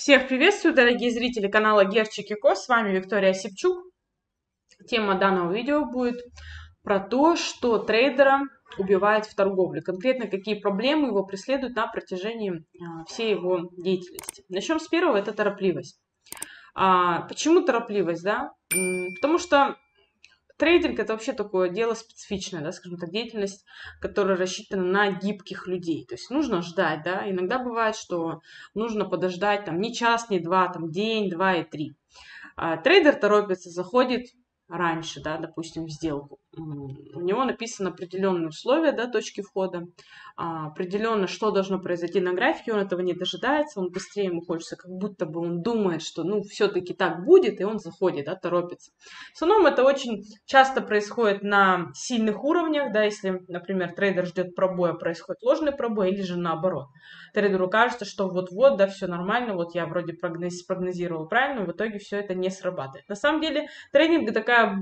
Всех приветствую, дорогие зрители канала Gerchik & Co. С вами Виктория Сипчук. Тема данного видео будет про то, что трейдера убивает в торговле. Конкретно, какие проблемы его преследуют на протяжении всей его деятельности. Начнем с первого, это торопливость. Почему торопливость, да? Потому что трейдинг это вообще такое дело специфичное, да, скажем так, деятельность, которая рассчитана на гибких людей. То есть нужно ждать, да, иногда бывает, что нужно подождать там не час, не два, там день, два и три. Трейдер торопится, заходит раньше, да, допустим, в сделку. У него написано определенные условия, да, точки входа, определенно, что должно произойти на графике, он этого не дожидается, он быстрее ему хочется, как будто бы он думает, что, ну, все-таки так будет, и он заходит, да, торопится. В основном это очень часто происходит на сильных уровнях, да, если, например, трейдер ждет пробоя, происходит ложный пробой, или же наоборот. Трейдеру кажется, что вот-вот, да, все нормально, вот я вроде спрогнозировал правильно, в итоге все это не срабатывает. На самом деле трейдинг такая,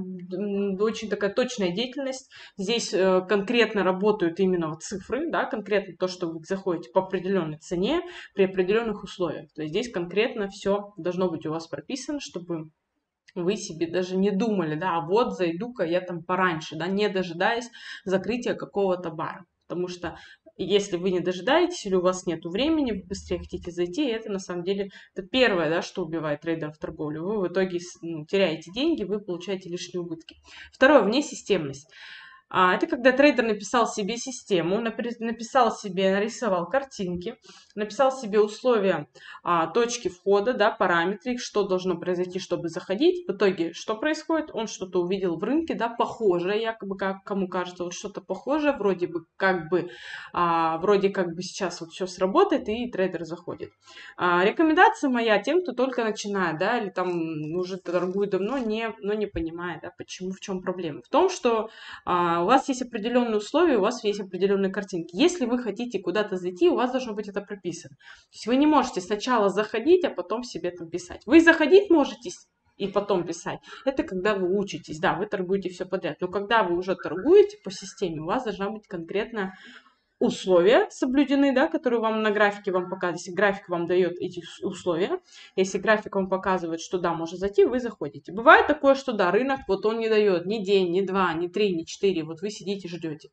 очень такая точная деятельность, здесь конкретно работают именно цифры, да, конкретно то, что вы заходите по определенной цене при определенных условиях. То есть здесь конкретно все должно быть у вас прописано, чтобы вы себе даже не думали, да, а вот зайду-ка я там пораньше, да, не дожидаясь закрытия какого-то бара. Потому что если вы не дожидаетесь или у вас нет времени, вы быстрее хотите зайти, и это на самом деле это первое, да, что убивает трейдеров в торговле. Вы в итоге теряете деньги, вы получаете лишние убытки. Второе, внесистемность. Это когда трейдер написал себе систему, нарисовал картинки, написал себе условия, точки входа, да, параметры, что должно произойти, чтобы заходить. В итоге что происходит? Он что-то увидел в рынке, да, похожее, якобы, как кому кажется, вот что-то похожее, вроде как бы сейчас вот все сработает, и трейдер заходит. Рекомендация моя тем, кто только начинает, да, или там уже торгует давно, но не понимает, да, почему, в чем проблема. В том, что у вас есть определенные условия, у вас есть определенные картинки. Если вы хотите куда-то зайти, у вас должно быть это прописано. То есть вы не можете сначала заходить, а потом себе там писать. Вы заходить можете и потом писать. Это когда вы учитесь, да, вы торгуете все подряд. Но когда вы уже торгуете по системе, у вас должна быть конкретно условия соблюдены, да, которые вам на графике вам показывают. Если график вам дает эти условия, если график вам показывает, что да, можно зайти, вы заходите. Бывает такое, что да, рынок, вот он не дает ни день, ни два, ни три, ни четыре, вот вы сидите, ждете.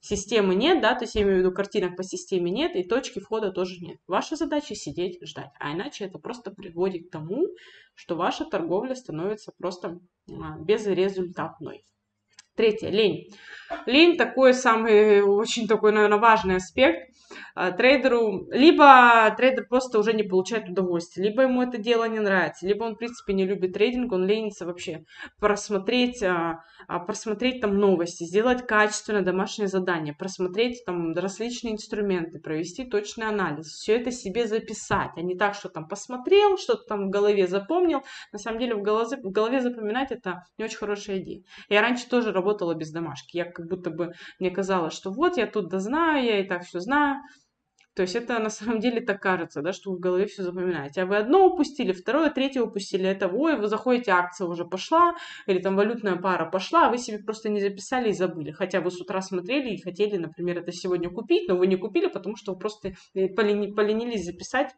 Системы нет, да, то есть я имею в виду картинок по системе нет, и точки входа тоже нет. Ваша задача сидеть, ждать, а иначе это просто приводит к тому, что ваша торговля становится просто безрезультатной. Третье, лень. Лень такой самый, очень такой, наверное, важный аспект. Трейдеру, либо трейдер просто уже не получает удовольствия, либо ему это дело не нравится, либо он, в принципе, не любит трейдинг, он ленится вообще просмотреть там новости, сделать качественное домашнее задание, просмотреть там различные инструменты, провести точный анализ, все это себе записать, а не так, что там посмотрел, что-то там в голове запомнил. На самом деле в голове запоминать это не очень хорошая идея. Я раньше тоже работала без домашки. Я как будто бы, мне казалось, что вот я тут дознаю, я и так все знаю. То есть это на самом деле так кажется, да, что вы в голове все запоминаете. А вы одно упустили, второе, третье упустили. Это ой, вы заходите, акция уже пошла, или там валютная пара пошла, а вы себе просто не записали и забыли. Хотя вы с утра смотрели и хотели, например, это сегодня купить, но вы не купили, потому что вы просто поленились записать.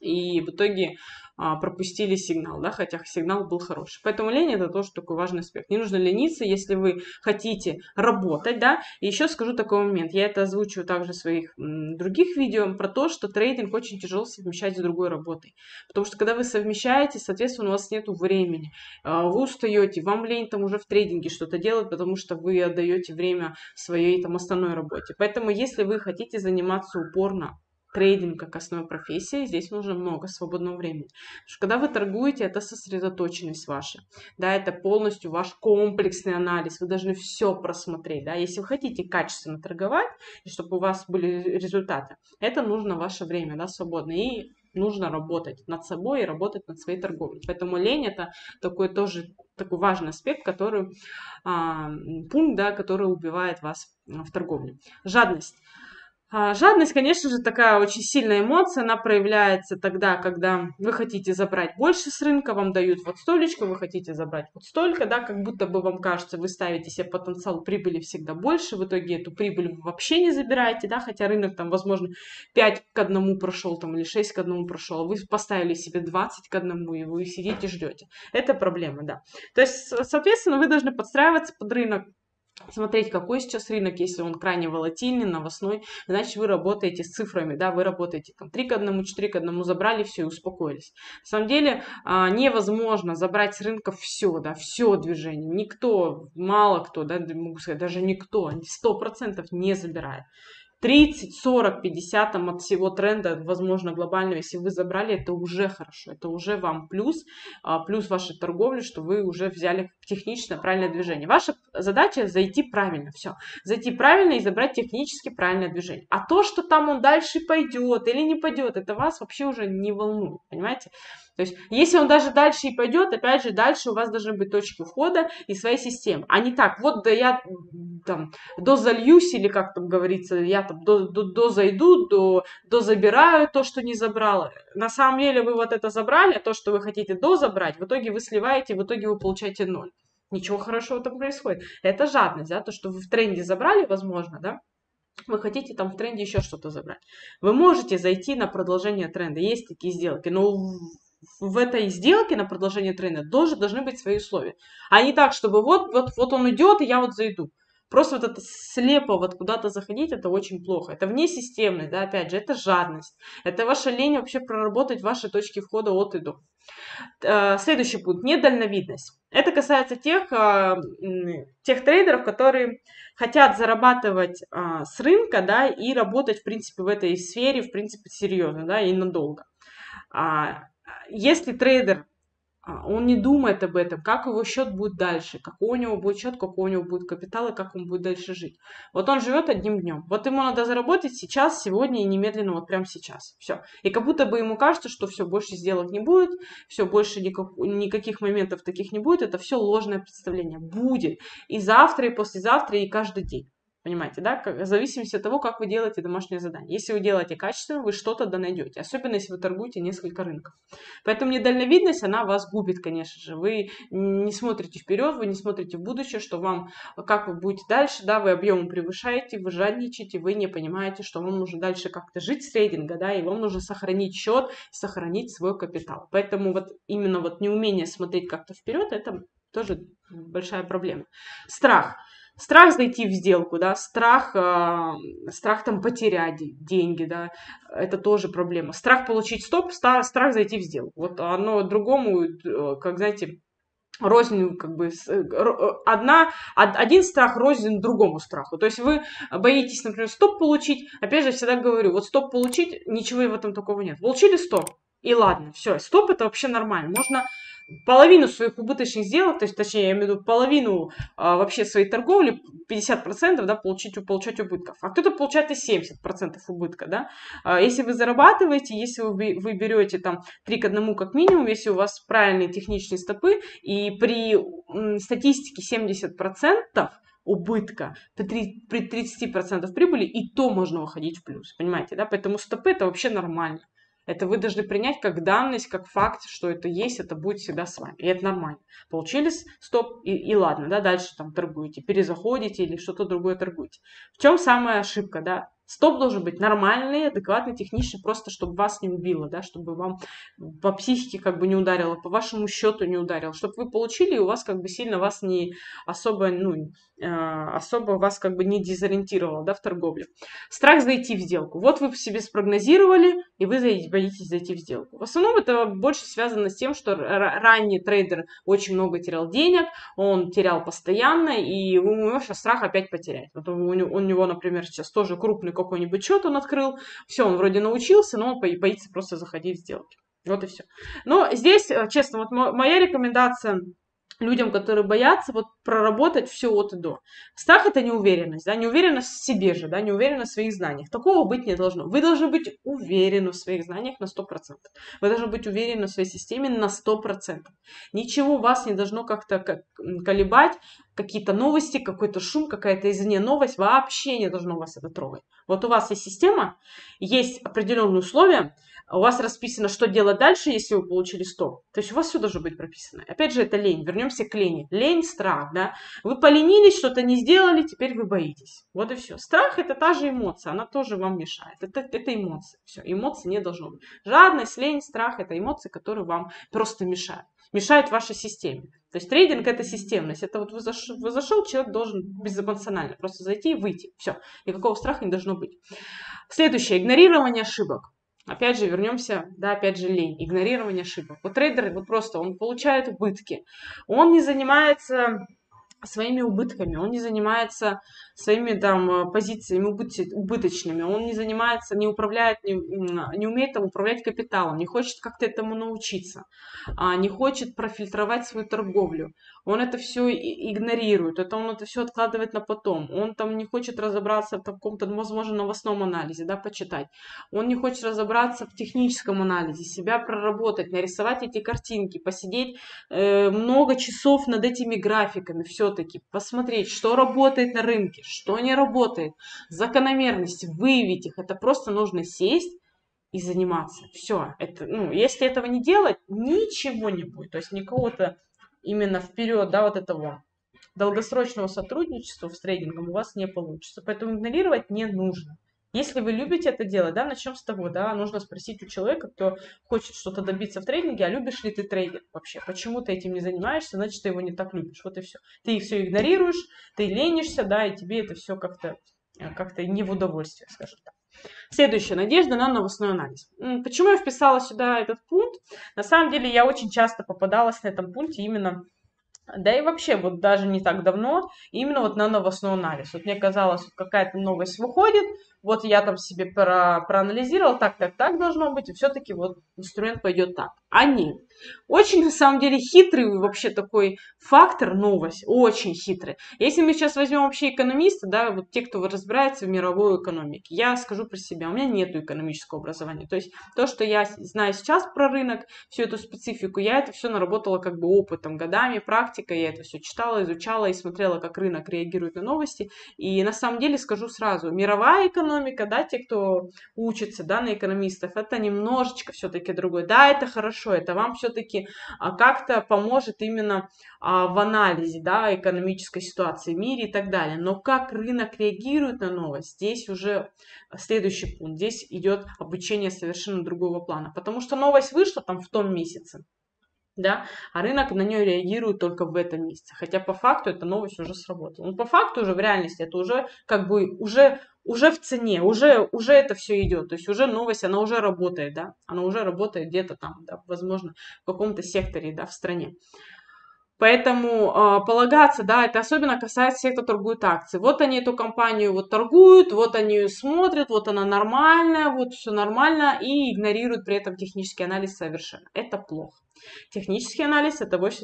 И в итоге пропустили сигнал, да, хотя сигнал был хороший. Поэтому лень это тоже такой важный аспект. Не нужно лениться, если вы хотите работать, да. И еще скажу такой момент, я это озвучиваю также в своих других видео, про то, что трейдинг очень тяжело совмещать с другой работой. Потому что когда вы совмещаете, соответственно, у вас нет времени, вы устаете, вам лень там уже в трейдинге что-то делать, потому что вы отдаете время своей там основной работе. Поэтому если вы хотите заниматься упорно, трейдинг как основа профессии, здесь нужно много свободного времени. Потому что когда вы торгуете, это сосредоточенность ваша, да, это полностью ваш комплексный анализ, вы должны все просмотреть, да, если вы хотите качественно торговать, и чтобы у вас были результаты, это нужно ваше время, да, свободное, и нужно работать над собой и работать над своей торговлей. Поэтому лень это такой тоже такой важный аспект, который, пункт, да, который убивает вас в торговле. Жадность. Жадность, конечно же, такая очень сильная эмоция, она проявляется тогда, когда вы хотите забрать больше с рынка, вам дают вот столечко, вы хотите забрать вот столько, да, как будто бы вам кажется, вы ставите себе потенциал прибыли всегда больше, в итоге эту прибыль вы вообще не забираете, да, хотя рынок там, возможно, 5:1 прошел там, или 6:1 прошел, а вы поставили себе 20:1 и вы сидите, ждете. Это проблема, да. То есть, соответственно, вы должны подстраиваться под рынок, смотреть, какой сейчас рынок, если он крайне волатильный, новостной, значит, вы работаете с цифрами, да, вы работаете там 3:1, 4:1, забрали все и успокоились. На самом деле невозможно забрать с рынка все, да, все движение, никто, мало кто, да, могу сказать, даже никто, 100% не забирает. 30, 40, 50 там, от всего тренда, возможно, глобального, если вы забрали, это уже хорошо, это уже вам плюс, плюс вашей торговли, что вы уже взяли технично правильное движение. Ваша задача зайти правильно, все, зайти правильно и забрать технически правильное движение. А то, что там он дальше пойдет или не пойдет, это вас вообще уже не волнует, понимаете? То есть, если он даже дальше и пойдет, опять же, дальше у вас должны быть точки входа и своя система. А не так, вот да я там дозальюсь, или как там говорится, я там дозайду, дозабираю то, что не забрала. На самом деле вы вот это забрали, то, что вы хотите дозабрать, в итоге вы сливаете, в итоге вы получаете 0. Ничего хорошего там происходит. Это жадность, да, то, что вы в тренде забрали, возможно, да. Вы хотите там в тренде еще что-то забрать. Вы можете зайти на продолжение тренда, есть такие сделки, но в этой сделке на продолжение тренда должны быть свои условия. А не так, чтобы вот он идет, и я вот зайду. Просто вот это слепо вот куда-то заходить, это очень плохо. Это внесистемность, да, опять же, это жадность. Это ваша лень вообще проработать ваши точки входа от и до. Следующий пункт – недальновидность. Это касается тех трейдеров, которые хотят зарабатывать с рынка, да, и работать, в принципе, в этой сфере, в принципе, серьезно, да, и надолго. Если трейдер, он не думает об этом, как его счет будет дальше, какой у него будет счет, какой у него будет капитал и как он будет дальше жить. Вот он живет одним днем, вот ему надо заработать сейчас, сегодня и немедленно, вот прямо сейчас. Все. И как будто бы ему кажется, что все, больше сделок не будет, все, больше никаких моментов таких не будет, это все ложное представление. Будет и завтра, и послезавтра, и каждый день. Понимаете, да, в зависимости от того, как вы делаете домашнее задание. Если вы делаете качественно, вы что-то донайдете, особенно если вы торгуете несколько рынков. Поэтому недальновидность, она вас губит, конечно же. Вы не смотрите вперед, вы не смотрите в будущее, что вам, как вы будете дальше, да, вы объемом превышаете, вы жадничаете, вы не понимаете, что вам нужно дальше как-то жить с трейдинга, да, и вам нужно сохранить счет, сохранить свой капитал. Поэтому вот именно вот неумение смотреть как-то вперед, это тоже большая проблема. Страх. Страх зайти в сделку, да, страх там потерять деньги, да, это тоже проблема. Страх получить стоп, страх зайти в сделку. Вот одно другому, как, знаете, рознь, как бы, один страх рознь другому страху. То есть вы боитесь, например, стоп получить, опять же, я всегда говорю, вот стоп получить, ничего в этом такого нет. Получили стоп, и ладно, все, стоп это вообще нормально, можно половину своих убыточных сделок, то есть, точнее, я имею в виду половину вообще своей торговли, 50%, да, получать убытков. А кто-то получает и 70% убытка, да. Если вы зарабатываете, если вы берете там 3:1 как минимум, если у вас правильные техничные стопы, и при статистике 70%, убытка при 30% прибыли, и то можно выходить в плюс, понимаете, да, поэтому стопы это вообще нормально. Это вы должны принять как данность, как факт, что это есть, это будет всегда с вами. И это нормально. Получили стоп, и ладно, да, дальше там торгуете, перезаходите или что-то другое торгуете. В чем самая ошибка, да? Стоп должен быть нормальный, адекватный, техничный, просто чтобы вас не убило, да, чтобы вам по психике как бы не ударило, по вашему счету не ударило, чтобы вы получили, и у вас как бы сильно вас не особо, ну, особо вас как бы не дезориентировало, да, в торговле. Страх зайти в сделку. Вот вы себе спрогнозировали, и вы боитесь зайти в сделку. В основном это больше связано с тем, что ранний трейдер очень много терял денег, он терял постоянно, и у него сейчас страх опять потерять. Вот у него, например, сейчас тоже крупный какой-нибудь счет он открыл, все, он вроде научился, но он боится просто заходить в сделки. Вот и все. Но здесь, честно, вот моя рекомендация людям, которые боятся, вот проработать все от и до. Страх – это неуверенность, да, неуверенность в себе же, да, неуверенность в своих знаниях. Такого быть не должно. Вы должны быть уверены в своих знаниях на 100%. Вы должны быть уверены в своей системе на 100%. Ничего вас не должно как-то колебать, какие-то новости, какой-то шум, какая-то извне новость, вообще не должно вас это трогать. Вот у вас есть система, есть определенные условия, у вас расписано, что делать дальше, если вы получили 100. То есть у вас все должно быть прописано. Опять же, это лень. Вернемся к лени. Лень, страх, да. Вы поленились, что-то не сделали, теперь вы боитесь. Вот и все. Страх – это та же эмоция, она тоже вам мешает. Это эмоции. Все, эмоций не должно быть. Жадность, лень, страх – это эмоции, которые вам просто мешают. Мешают вашей системе. То есть трейдинг – это системность. Это вот вы зашел, человек должен безэмоционально просто зайти и выйти. Все. Никакого страха не должно быть. Следующее – игнорирование ошибок. Опять же, вернемся, да, опять же, лень, игнорирование ошибок. Вот трейдер, вот просто, он получает убытки, он не занимается своими убытками, он не занимается своими там позициями убыточными, он не занимается, не управляет, не умеет там управлять капиталом, не хочет как-то этому научиться, не хочет профильтровать свою торговлю. Он это все игнорирует, это он это все откладывает на потом. Он там не хочет разобраться в каком-то, возможно, новостном анализе, да, почитать. Он не хочет разобраться в техническом анализе, себя проработать, нарисовать эти картинки, посидеть много часов над этими графиками, все-таки посмотреть, что работает на рынке, что не работает, закономерности, выявить их. Это просто нужно сесть и заниматься. Все. Это, ну, если этого не делать, ничего не будет. То есть никакого-то именно вперед, да, вот этого долгосрочного сотрудничества с трейдингом у вас не получится. Поэтому игнорировать не нужно. Если вы любите это дело, да, начнем с того, да, нужно спросить у человека, кто хочет что-то добиться в трейдинге, а любишь ли ты трейдинг вообще? Почему ты этим не занимаешься, значит, ты его не так любишь. Вот и все. Ты все игнорируешь, ты ленишься, да, и тебе это все как-то не в удовольствие, скажем так. Следующее. Надежда на новостной анализ. Почему я вписала сюда этот пункт? На самом деле я очень часто попадалась на этом пункте именно, да и вообще вот даже не так давно, именно вот на новостной анализ. Вот мне казалось, вот какая-то новость выходит, вот я там себе проанализировала, так должно быть, и все-таки вот инструмент пойдет так. А нет. Очень, на самом деле, хитрый вообще такой фактор новость, очень хитрый. Если мы сейчас возьмем вообще экономиста, да, вот те, кто разбирается в мировой экономике, я скажу про себя, у меня нету экономического образования. То есть то, что я знаю сейчас про рынок, всю эту специфику, я это все наработала как бы опытом, годами, практикой, я это все читала, изучала и смотрела, как рынок реагирует на новости. И на самом деле скажу сразу, мировая экономика, да, те, кто учится, да, на экономистов, это немножечко все-таки другое. Да, это хорошо, это вам все-таки как-то поможет именно в анализе, да, экономической ситуации в мире и так далее. Но как рынок реагирует на новость, здесь уже следующий пункт, здесь идет обучение совершенно другого плана, потому что новость вышла там в том месяце, да, а рынок на нее реагирует только в этом месяце, хотя по факту эта новость уже сработала. Но по факту уже в реальности это уже как бы уже в цене, уже это все идет, то есть уже новость, она уже работает, да, она уже работает где-то там, да, возможно, в каком-то секторе, да, в стране. Поэтому полагаться, да, это особенно касается всех, кто торгует акции. Вот они эту компанию вот торгуют, вот они ее смотрят, вот она нормальная, вот все нормально, и игнорируют при этом технический анализ совершенно. Это плохо. Технический анализ – это 80%.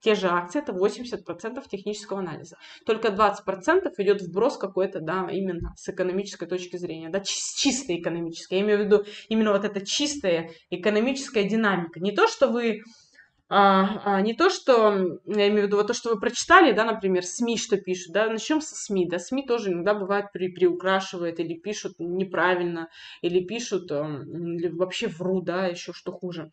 Те же акции – это 80% технического анализа. Только 20% идет вброс какой-то, да, именно с экономической точки зрения, да, чисто экономическое. Я имею в виду именно вот эта чистая экономическая динамика. Не то, что вы… я имею в виду, вот то, что вы прочитали, да, например, СМИ, что пишут, да, начнем со СМИ, да, СМИ тоже иногда бывает приукрашивает или пишут неправильно, или пишут, или вообще врут, да, еще что хуже.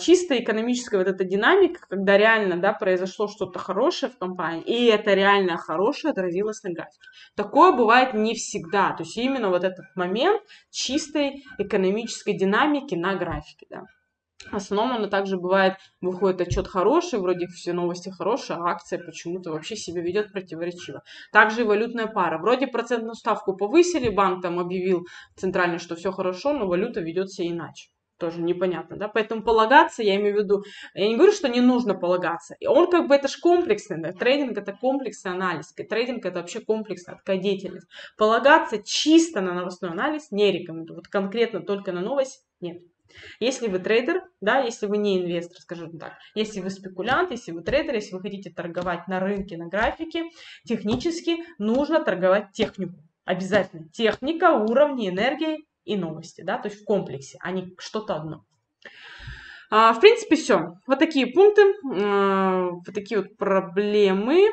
Чисто экономическая вот эта динамика, когда реально, да, произошло что-то хорошее в компании, и это реально хорошее отразилось на графике. Такое бывает не всегда, то есть именно вот этот момент чистой экономической динамики на графике, да. В основном оно также бывает, выходит отчет хороший, вроде все новости хорошие, а акция почему-то вообще себя ведет противоречиво. Также и валютная пара. Вроде процентную ставку повысили, банк там объявил центральный, что все хорошо, но валюта ведет себя иначе. Тоже непонятно, да, поэтому полагаться, я имею в виду, я не говорю, что не нужно полагаться, он как бы, это же комплексный, да? Трейдинг это комплексный анализ, трейдинг это вообще комплексная такая деятельность, полагаться чисто на новостной анализ не рекомендую, вот конкретно только на новость нет. Если вы трейдер, да, если вы не инвестор, скажем так, если вы спекулянт, если вы трейдер, если вы хотите торговать на рынке, на графике, технически нужно торговать технику. Обязательно. Техника, уровни, энергии и новости, да, то есть в комплексе, а не что-то одно. В принципе, все. Вот такие пункты, вот такие вот проблемы.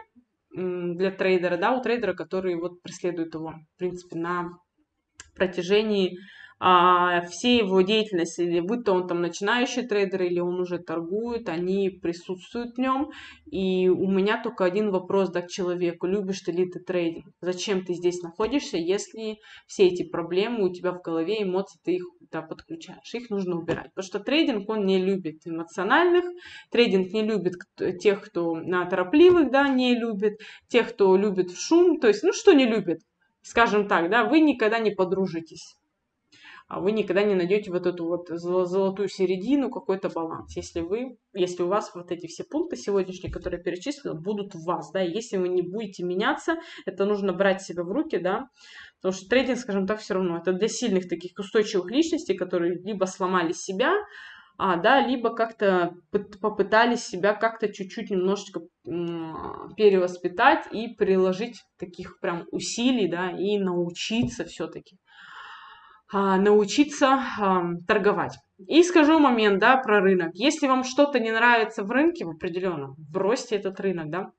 для трейдера, да, у трейдера, который вот преследует его, в принципе, на протяжении всей его деятельности, или будь то он там начинающий трейдер, или он уже торгует, они присутствуют в нем. И у меня только один вопрос, да, к человеку: любишь ли ты трейдинг? Зачем ты здесь находишься, если все эти проблемы у тебя в голове, эмоции, ты их, да, подключаешь? Их нужно убирать, потому что трейдинг, он не любит эмоциональных, трейдинг не любит тех, кто на торопливых, да, не любит, тех, кто любит шум, то есть, ну, что не любит, скажем так, да, вы никогда не подружитесь. Вы никогда не найдете вот эту вот золотую середину, какой-то баланс. Если у вас вот эти все пункты сегодняшние, которые я перечислила, будут у вас, да, и если вы не будете меняться, это нужно брать себя в руки, да, потому что трейдинг, скажем так, все равно, это для сильных таких устойчивых личностей, которые либо сломали себя, да, либо как-то попытались себя как-то чуть-чуть немножечко перевоспитать и приложить таких прям усилий, да, и научиться все-таки. Научиться торговать. И скажу момент, да, про рынок. Если вам что-то не нравится в рынке, в определенном, бросьте этот рынок, да.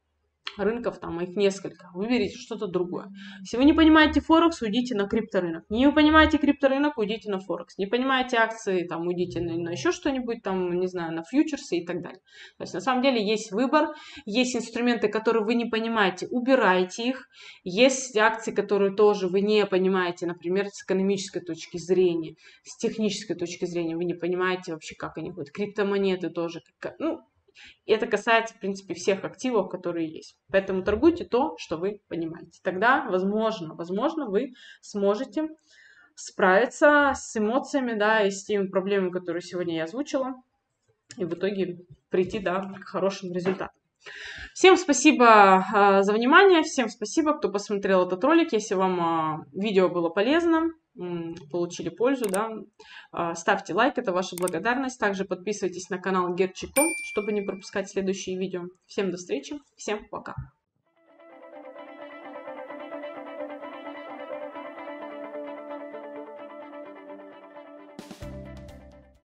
Рынков там, их несколько. Выберите что-то другое. Если вы не понимаете Форекс, уйдите на крипторынок. Не понимаете крипторынок, уйдите на Форекс. Не понимаете акции, там, уйдите на еще что-нибудь, там, не знаю, на фьючерсы и так далее. То есть, на самом деле, есть выбор, есть инструменты, которые вы не понимаете, убирайте их. Есть акции, которые тоже вы не понимаете, например, с экономической точки зрения, с технической точки зрения, вы не понимаете вообще, как они будут. Криптомонеты тоже, ну, это касается, в принципе, всех активов, которые есть. Поэтому торгуйте то, что вы понимаете. Тогда, возможно, вы сможете справиться с эмоциями, да, и с теми проблемами, которые сегодня я озвучила, и в итоге прийти, да, к хорошим результатам. Всем спасибо за внимание, всем спасибо, кто посмотрел этот ролик. Если вам видео было полезно, получили пользу, да, ставьте лайк, это ваша благодарность. Также подписывайтесь на канал Gerchik.com, чтобы не пропускать следующие видео. Всем до встречи, всем пока!